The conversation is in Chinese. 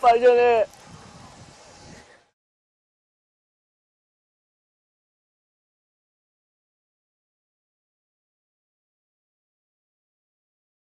反正呢。